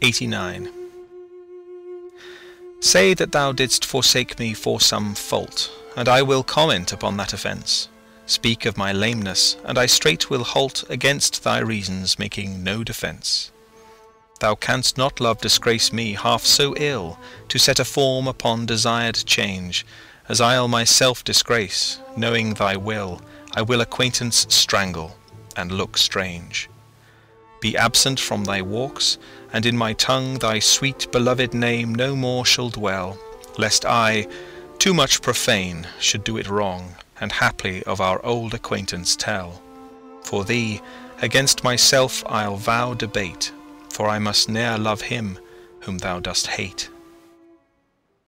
89. Say that thou didst forsake me for some fault, and I will comment upon that offence. Speak of my lameness, and I straight will halt against thy reasons, making no defence. Thou canst not, love, disgrace me half so ill, to set a form upon desired change, as I'll myself disgrace, knowing thy will, I will acquaintance strangle, and look strange. Be absent from thy walks, and in my tongue thy sweet beloved name no more shall dwell, lest I, too much profane, should do it wrong, and haply of our old acquaintance tell. For thee, against myself I'll vow debate, for I must ne'er love him whom thou dost hate.